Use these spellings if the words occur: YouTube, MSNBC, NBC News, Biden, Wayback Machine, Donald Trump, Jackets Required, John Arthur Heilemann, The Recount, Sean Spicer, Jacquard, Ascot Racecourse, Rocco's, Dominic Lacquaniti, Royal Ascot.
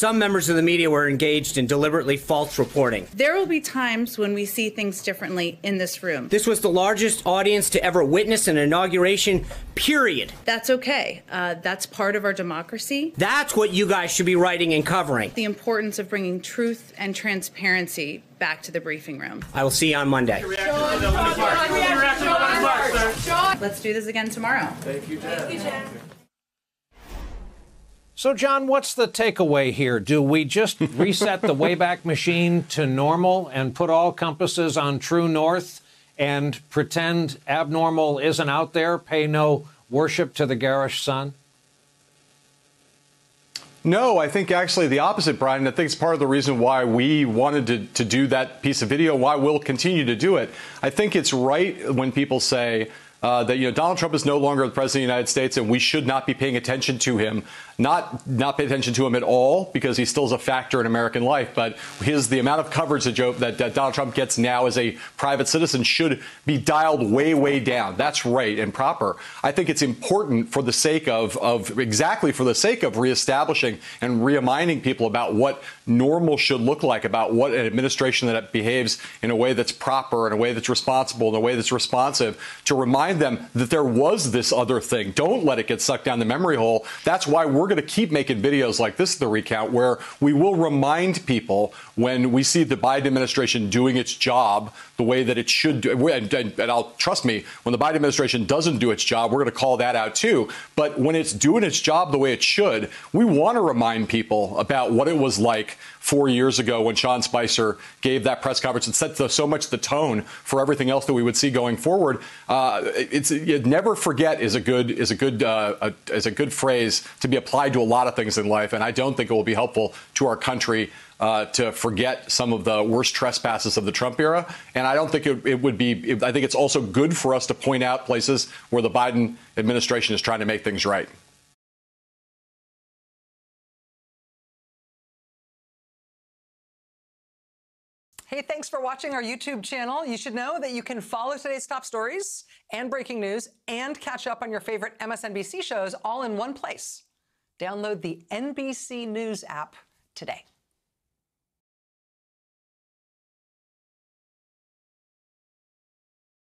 some members of the media were engaged in deliberately false reporting. There will be times when we see things differently in this room. This was the largest audience to ever witness an inauguration, period. That's okay. That's part of our democracy. That's what you guys should be writing and covering. The importance of bringing truth and transparency back to the briefing room. I will see you on Monday. Let's do this again tomorrow. Thank you, Jen. So, John, what's the takeaway here? Do we just reset the Wayback Machine to normal and put all compasses on true north and pretend abnormal isn't out there, pay no worship to the garish sun? No, I think actually the opposite, Brian. I think it's part of the reason why we wanted to do that piece of video, why we'll continue to do it. I think it's right when people say that, you know, Donald Trump is no longer the president of the United States and we should not be paying attention to him, not pay attention to him at all, because he still is a factor in American life. But the amount of coverage that Donald Trump gets now as a private citizen should be dialed way, way down. That's right and proper. I think it's important for the sake of reestablishing and reminding people about what normal should look like, about what an administration that behaves in a way that's proper, in a way that's responsible, in a way that's responsive, to remind them that there was this other thing. Don't let it get sucked down the memory hole. That's why we're going to keep making videos like this, The Recount, where we will remind people when we see the Biden administration doing its job the way that it should do. And trust me, when the Biden administration doesn't do its job, we're going to call that out too. But when it's doing its job the way it should, we want to remind people about what it was like 4 years ago when Sean Spicer gave that press conference and set so much the tone for everything else that we would see going forward. You'd never forget is a good phrase to be applied to a lot of things in life, and I don't think it will be helpful to our country to forget some of the worst trespasses of the Trump era. And I don't think it would be. I think it's also good for us to point out places where the Biden administration is trying to make things right. Hey, thanks for watching our YouTube channel. You should know that you can follow today's top stories and breaking news and catch up on your favorite MSNBC shows all in one place. Download the NBC News app today.